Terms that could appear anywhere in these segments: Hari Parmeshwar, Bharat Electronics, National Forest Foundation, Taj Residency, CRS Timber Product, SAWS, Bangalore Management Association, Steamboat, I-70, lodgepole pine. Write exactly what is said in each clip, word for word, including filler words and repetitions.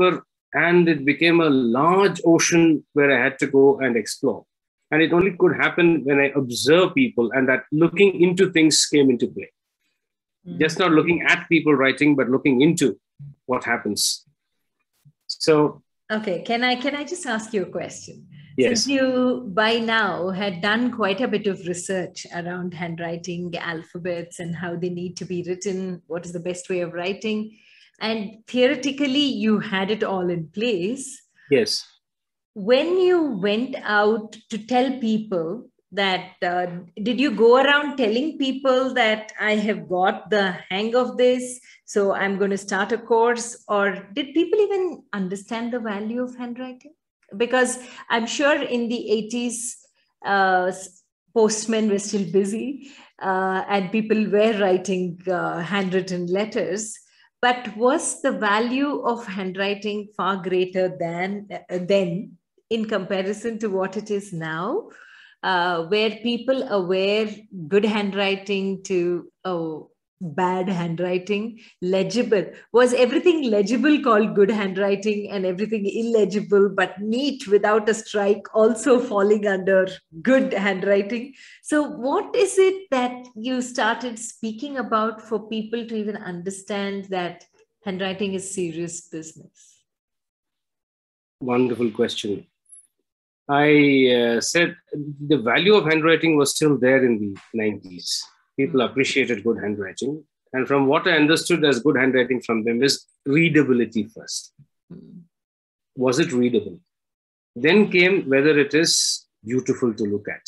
deeper, and it became a large ocean where I had to go and explore. And it only could happen when I observe people, and that looking into things came into play. Mm-hmm. Just not looking at people writing, but looking into what happens. So, okay, can I, can I just ask you a question? Yes. Since you by now had done quite a bit of research around handwriting, alphabets, and how they need to be written, what is the best way of writing, and theoretically you had it all in place. Yes. When you went out to tell people that, uh, did you go around telling people that I have got the hang of this, so I'm going to start a course? Or did people even understand the value of handwriting? Because I'm sure in the eighties, uh, postmen were still busy uh, and people were writing uh, handwritten letters. But was the value of handwriting far greater than uh, then? In comparison to what it is now, uh, were people aware good handwriting to oh, bad handwriting, legible? Was everything legible called good handwriting and everything illegible but neat without a strike also falling under good handwriting? So what is it that you started speaking about for people to even understand that handwriting is serious business? Wonderful question. I uh, said the value of handwriting was still there in the nineties. People appreciated good handwriting. And from what I understood as good handwriting from them is readability first. Was it readable? Then came whether it is beautiful to look at.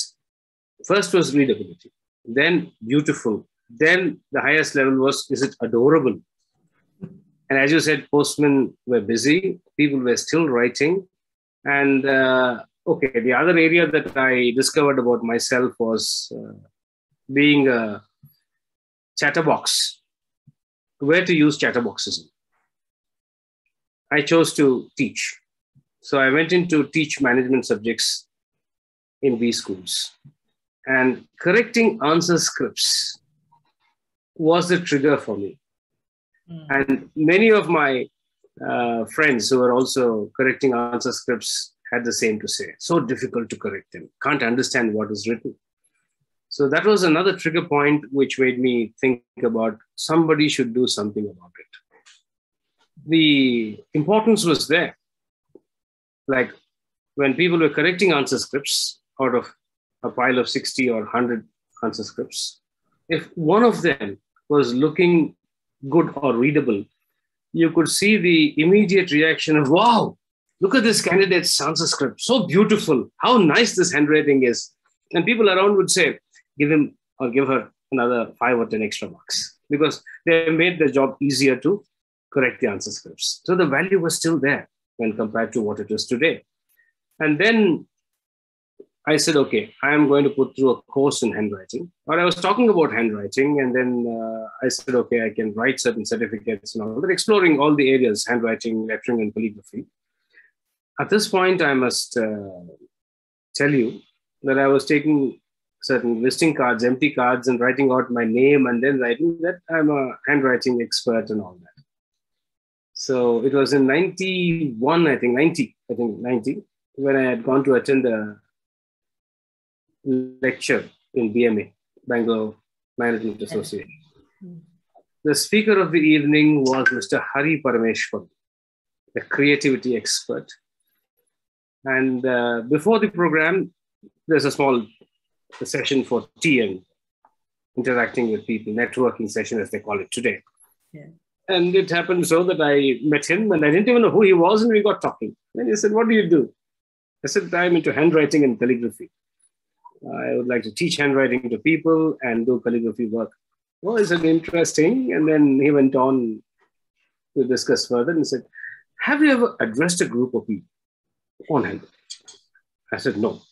First was readability, then beautiful. Then the highest level was, is it adorable? And as you said, postmen were busy. People were still writing. And uh, okay, the other area that I discovered about myself was uh, being a chatterbox, where to use chatterboxism. I chose to teach. So I went into teach management subjects in B schools. And correcting answer scripts was the trigger for me. Mm. And many of my uh, friends who were also correcting answer scripts had the same to say. So difficult to correct them. Can't understand what is written. So that was another trigger point which made me think about somebody should do something about it. The importance was there. Like when people were correcting answer scripts out of a pile of sixty or one hundred answer scripts, if one of them was looking good or readable, you could see the immediate reaction of, wow, look at this candidate's answer script. So beautiful. How nice this handwriting is. And people around would say, give him or give her another five or ten extra marks, because they made the job easier to correct the answer scripts. So the value was still there when compared to what it is today. And then I said, okay, I am going to put through a course in handwriting. Or I was talking about handwriting, and then uh, I said, okay, I can write certain certificates and all, but exploring all the areas, handwriting, lettering, and calligraphy. At this point, I must uh, tell you that I was taking certain listing cards, empty cards, and writing out my name and then writing that I'm a handwriting expert and all that. So it was in ninety-one, I think, ninety, I think ninety, when I had gone to attend a lecture in B M A, Bangalore Management Association. The speaker of the evening was Mister Hari Parmeshwar, the creativity expert. And uh, before the program, there's a small a session for tea and interacting with people, networking session as they call it today. Yeah. And it happened so that I met him and I didn't even know who he was, and we got talking. And he said, what do you do? I said, I'm into handwriting and calligraphy. I would like to teach handwriting to people and do calligraphy work. Well, he said, interesting. And then he went on to discuss further and he said, have you ever addressed a group of people on handwriting? I said, no,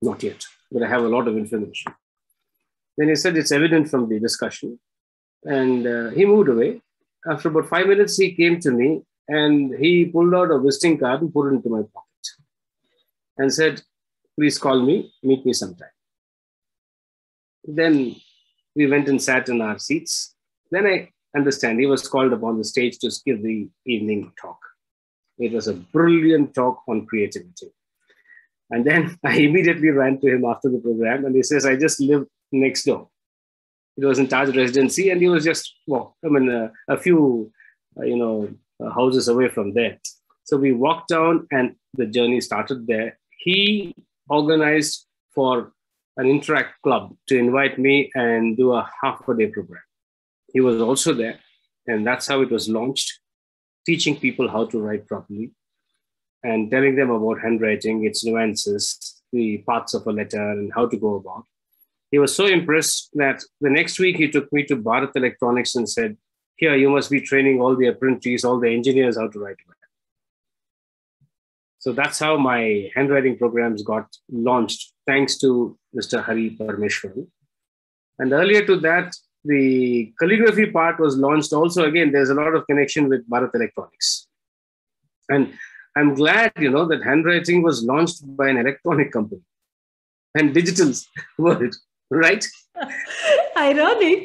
not yet, but I have a lot of information. Then he said, it's evident from the discussion. And uh, he moved away. After about five minutes, he came to me and he pulled out a visiting card and put it into my pocket and said, please call me, meet me sometime. Then we went and sat in our seats. Then I understand he was called upon the stage to give the evening talk. It was a brilliant talk on creativity. And then I immediately ran to him after the program, and he says, I just lived next door. It was in Taj Residency, and he was just, well, I mean, uh, a few, uh, you know, uh, houses away from there. So we walked down, and the journey started there. He organized for an Interact Club to invite me and do a half a day program. He was also there, and that's how it was launched, teaching people how to write properly and telling them about handwriting, its nuances, the parts of a letter, and how to go about. He was so impressed that the next week he took me to Bharat Electronics and said, here, you must be training all the apprentices, all the engineers how to write. So that's how my handwriting programs got launched, thanks to Mister Hari Parmeshwar. And earlier to that, the calligraphy part was launched also. Again, there's a lot of connection with Bharat Electronics. And I'm glad, you know, that handwriting was launched by an electronic company and digital world, right? Ironic.